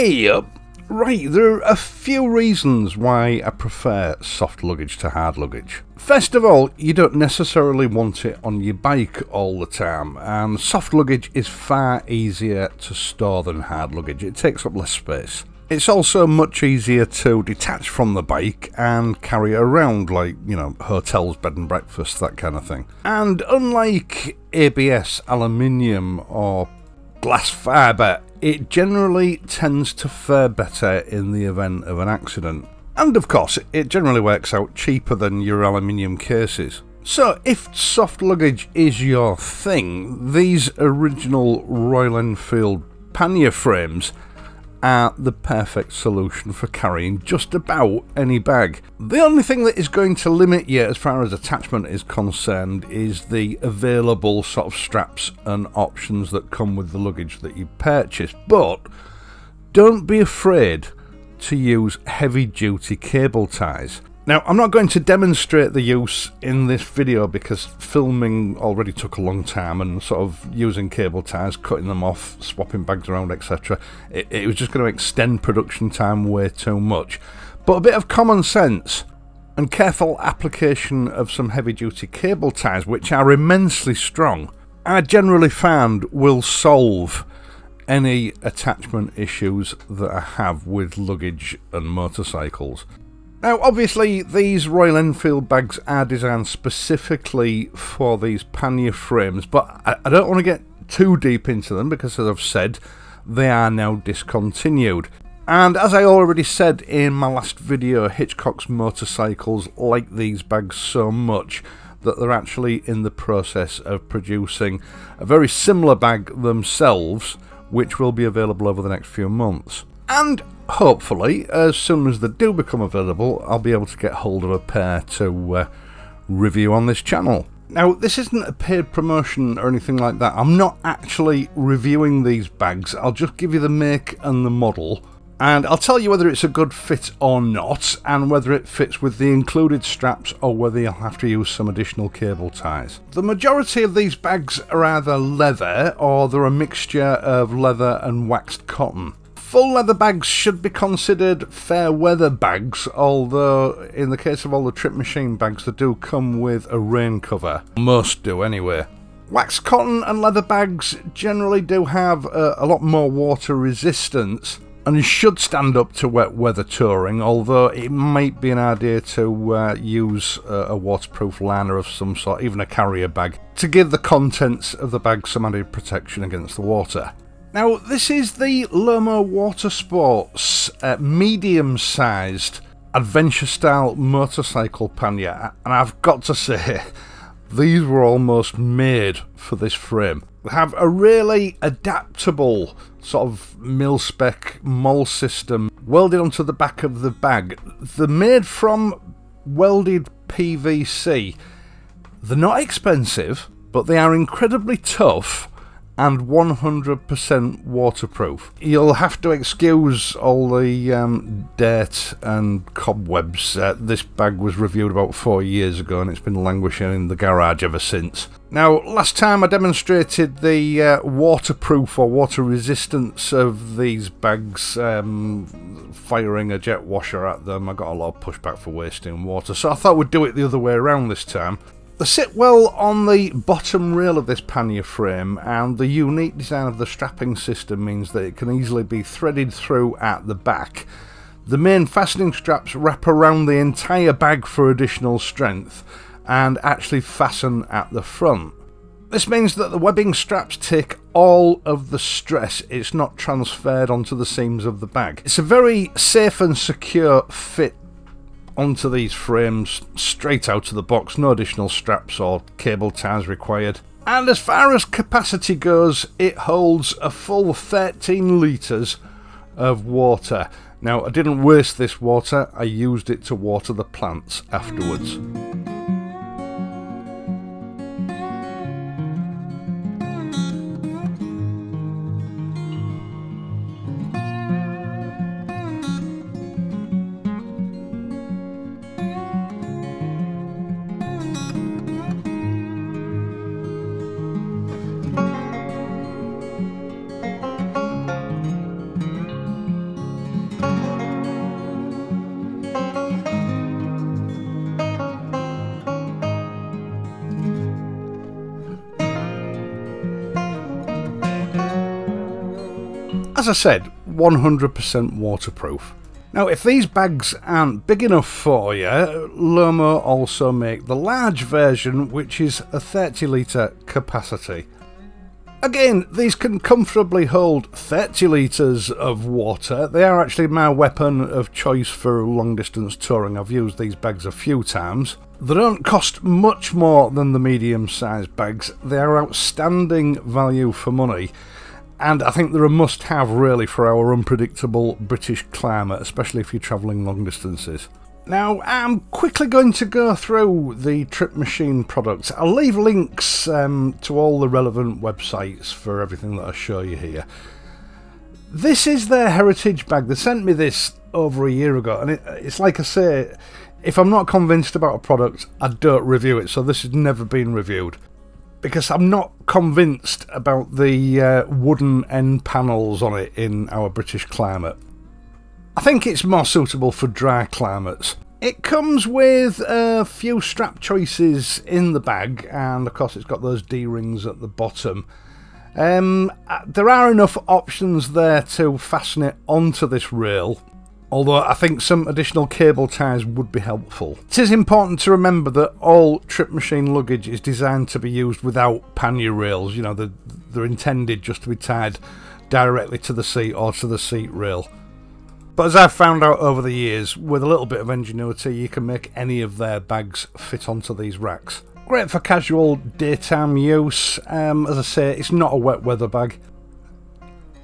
Hey up! Right, there are a few reasons why I prefer soft luggage to hard luggage. First of all, you don't necessarily want it on your bike all the time, and soft luggage is far easier to store than hard luggage. It takes up less space. It's also much easier to detach from the bike and carry around, like, you know, hotels, bed and breakfast, that kind of thing. And unlike ABS, aluminium or glass fibre, it generally tends to fare better in the event of an accident. And of course, it generally works out cheaper than your aluminium cases. So if soft luggage is your thing, these original Royal Enfield pannier frames are the perfect solution for carrying just about any bag. The only thing that is going to limit you as far as attachment is concerned is the available sort of straps and options that come with the luggage that you purchase, but don't be afraid to use heavy duty cable ties. Now, I'm not going to demonstrate the use in this video because filming already took a long time, and sort of using cable ties, cutting them off, swapping bags around, etc. It was just going to extend production time way too much. But a bit of common sense and careful application of some heavy duty cable ties, which are immensely strong, I generally found will solve any attachment issues that I have with luggage and motorcycles. Now, obviously, these Royal Enfield bags are designed specifically for these pannier frames, but I don't want to get too deep into them because, as I've said, they are now discontinued. And as I already said in my last video, Hitchcock's Motorcycles like these bags so much that they're actually in the process of producing a very similar bag themselves, which will be available over the next few months. And hopefully, as soon as they do become available, I'll be able to get hold of a pair to review on this channel. Now, this isn't a paid promotion or anything like that. I'm not actually reviewing these bags. I'll just give you the make and the model, and I'll tell you whether it's a good fit or not, and whether it fits with the included straps or whether you'll have to use some additional cable ties. The majority of these bags are either leather or they're a mixture of leather and waxed cotton. Full leather bags should be considered fair weather bags, although in the case of all the Trip Machine bags, they do come with a rain cover. Most do anyway. Wax cotton and leather bags generally do have a lot more water resistance and should stand up to wet weather touring, although it might be an idea to use a waterproof liner of some sort, even a carrier bag, to give the contents of the bag some added protection against the water. Now, this is the Lomo Watersports medium-sized adventure-style motorcycle pannier, and I've got to say, these were almost made for this frame. They have a really adaptable sort of mil-spec MOLLE system welded onto the back of the bag. They're made from welded PVC. They're not expensive, but they are incredibly tough and 100% waterproof. You'll have to excuse all the dirt and cobwebs. This bag was reviewed about 4 years ago and it's been languishing in the garage ever since. Now, last time I demonstrated the waterproof or water resistance of these bags, firing a jet washer at them. I got a lot of pushback for wasting water, so I thought we'd do it the other way around this time. They sit well on the bottom rail of this pannier frame, and the unique design of the strapping system means that it can easily be threaded through at the back. The main fastening straps wrap around the entire bag for additional strength and actually fasten at the front. This means that the webbing straps take all of the stress. It's not transferred onto the seams of the bag. It's a very safe and secure fit onto these frames straight out of the box, no additional straps or cable ties required. And as far as capacity goes, it holds a full 13 litres of water. Now, I didn't waste this water, I used it to water the plants afterwards. As I said, 100% waterproof. Now if these bags aren't big enough for you, Lomo also make the large version, which is a 30-litre capacity. Again, these can comfortably hold 30 litres of water. They are actually my weapon of choice for long distance touring. I've used these bags a few times. They don't cost much more than the medium sized bags. They are outstanding value for money. And I think they're a must have really for our unpredictable British climate, especially if you're travelling long distances. Now, I'm quickly going to go through the Trip Machine products. I'll leave links to all the relevant websites for everything that I show you here. This is their heritage bag. They sent me this over a year ago, and it's like I say, if I'm not convinced about a product, I don't review it, so this has never been reviewed. Because I'm not convinced about the wooden end panels on it in our British climate. I think it's more suitable for dry climates. It comes with a few strap choices in the bag, and of course it's got those D-rings at the bottom. There are enough options there to fasten it onto this rail, although I think some additional cable ties would be helpful. It is important to remember that all Trip Machine luggage is designed to be used without pannier rails. You know, they're intended just to be tied directly to the seat or to the seat rail. But as I've found out over the years, with a little bit of ingenuity, you can make any of their bags fit onto these racks. Great for casual daytime use. As I say, it's not a wet weather bag.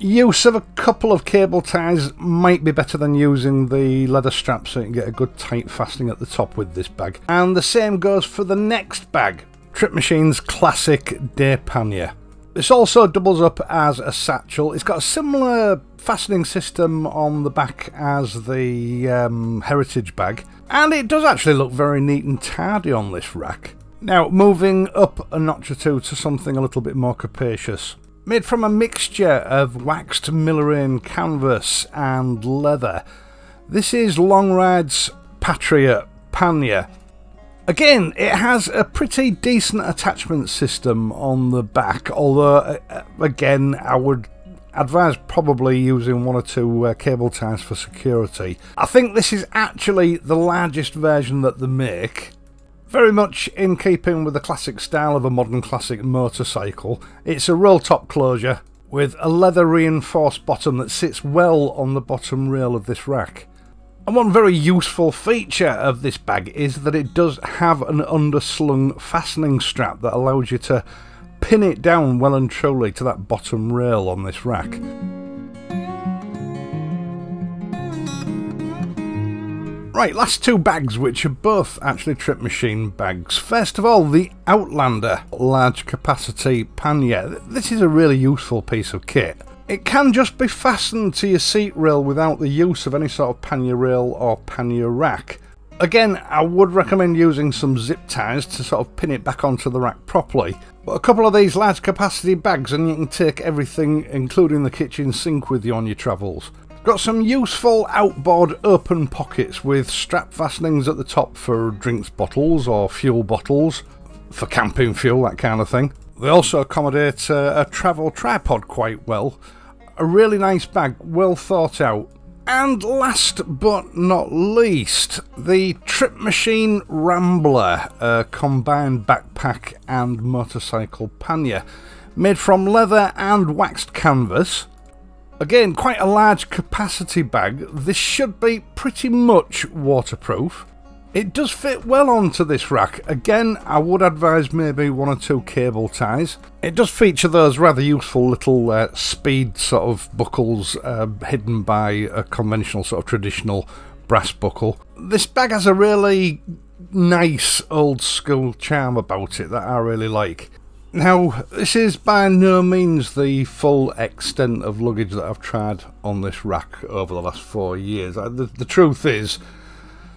Use of a couple of cable ties might be better than using the leather strap, so you can get a good tight fastening at the top with this bag. And the same goes for the next bag, Trip Machine's classic day pannier. This also doubles up as a satchel. It's got a similar fastening system on the back as the heritage bag, and it does actually look very neat and tidy on this rack. Now moving up a notch or two to something a little bit more capacious. Made from a mixture of waxed Millerine canvas and leather, this is Long Ride's Patriot Pannier. Again, it has a pretty decent attachment system on the back, although again I would advise probably using one or two cable ties for security. I think this is actually the largest version that they make. Very much in keeping with the classic style of a modern classic motorcycle, it's a roll top closure with a leather reinforced bottom that sits well on the bottom rail of this rack. And one very useful feature of this bag is that it does have an underslung fastening strap that allows you to pin it down well and truly to that bottom rail on this rack. Right, last two bags, which are both actually Trip Machine bags. First of all, the Outlander large capacity pannier. This is a really useful piece of kit. It can just be fastened to your seat rail without the use of any sort of pannier rail or pannier rack. Again, I would recommend using some zip ties to sort of pin it back onto the rack properly. But a couple of these large capacity bags and you can take everything, including the kitchen sink, with you on your travels. Got some useful outboard open pockets with strap fastenings at the top for drinks bottles or fuel bottles, for camping fuel, that kind of thing. They also accommodate a travel tripod quite well. A really nice bag, well thought out. And last but not least, the Trip Machine Rambler, a combined backpack and motorcycle pannier. Made from leather and waxed canvas. Again, quite a large capacity bag. This should be pretty much waterproof. It does fit well onto this rack. Again, I would advise maybe one or two cable ties. It does feature those rather useful little speed sort of buckles hidden by a conventional sort of traditional brass buckle. This bag has a really nice old school charm about it that I really like. Now, this is by no means the full extent of luggage that I've tried on this rack over the last 4 years. The truth is,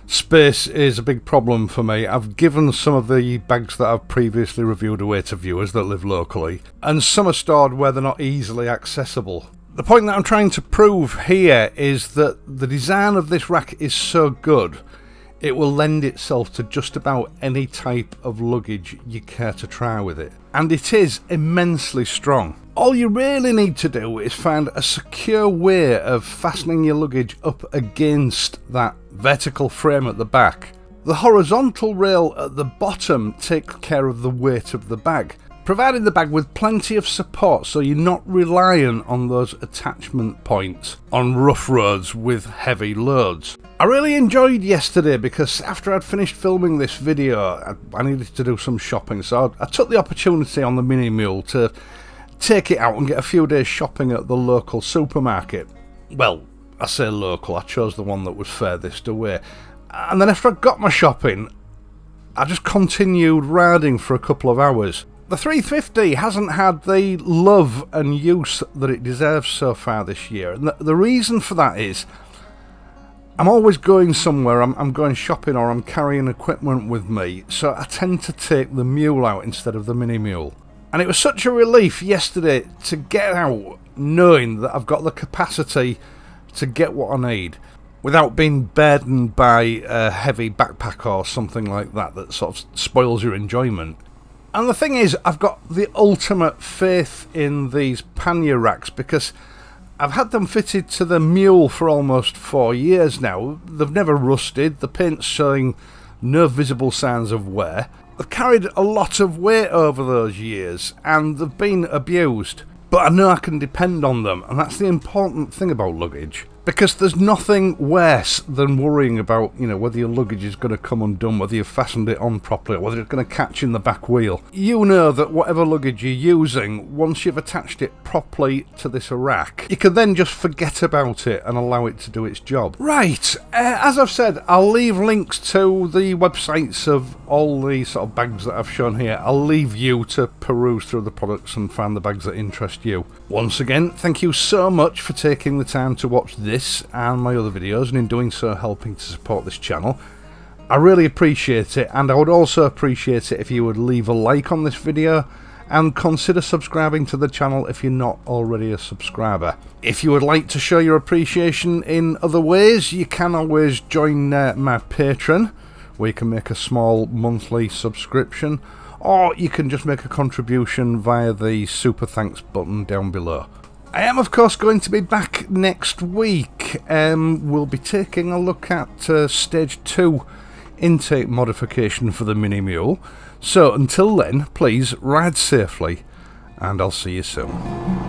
space is a big problem for me. I've given some of the bags that I've previously reviewed away to viewers that live locally, and some are stored where they're not easily accessible. The point that I'm trying to prove here is that the design of this rack is so good, It will lend itself to just about any type of luggage you care to try with it, and it is immensely strong. All you really need to do is find a secure way of fastening your luggage up against that vertical frame at the back. The horizontal rail at the bottom takes care of the weight of the bag, providing the bag with plenty of support so you're not relying on those attachment points on rough roads with heavy loads. I really enjoyed yesterday because after I'd finished filming this video, I needed to do some shopping, so I took the opportunity on the mini mule to take it out and get a few days shopping at the local supermarket. Well, I say local, I chose the one that was furthest away. And then after I got my shopping, I just continued riding for a couple of hours. The 350 hasn't had the love and use that it deserves so far this year, and the reason for that is I'm always going somewhere, I'm going shopping or I'm carrying equipment with me, so I tend to take the mule out instead of the mini mule. And it was such a relief yesterday to get out knowing that I've got the capacity to get what I need without being burdened by a heavy backpack or something like that that sort of spoils your enjoyment. And the thing is, I've got the ultimate faith in these pannier racks because I've had them fitted to the mule for almost 4 years now. They've never rusted, the paint's showing no visible signs of wear. They've carried a lot of weight over those years and they've been abused. But I know I can depend on them, and that's the important thing about luggage. Because there's nothing worse than worrying about, you know, whether your luggage is going to come undone, whether you've fastened it on properly, or whether it's going to catch in the back wheel. You know that whatever luggage you're using, once you've attached it properly to this rack, you can then just forget about it and allow it to do its job. Right, as I've said, I'll leave links to the websites of all the sort of bags that I've shown here. I'll leave you to peruse through the products and find the bags that interest you. Once again, thank you so much for taking the time to watch this and my other videos, and in doing so helping to support this channel. I really appreciate it, and I would also appreciate it if you would leave a like on this video and consider subscribing to the channel if you're not already a subscriber. If you would like to show your appreciation in other ways, you can always join my Patreon, where you can make a small monthly subscription, or you can just make a contribution via the super thanks button down below. I am, of course, going to be back next week. We'll be taking a look at Stage 2 intake modification for the Mini Mule. So until then, please ride safely, and I'll see you soon.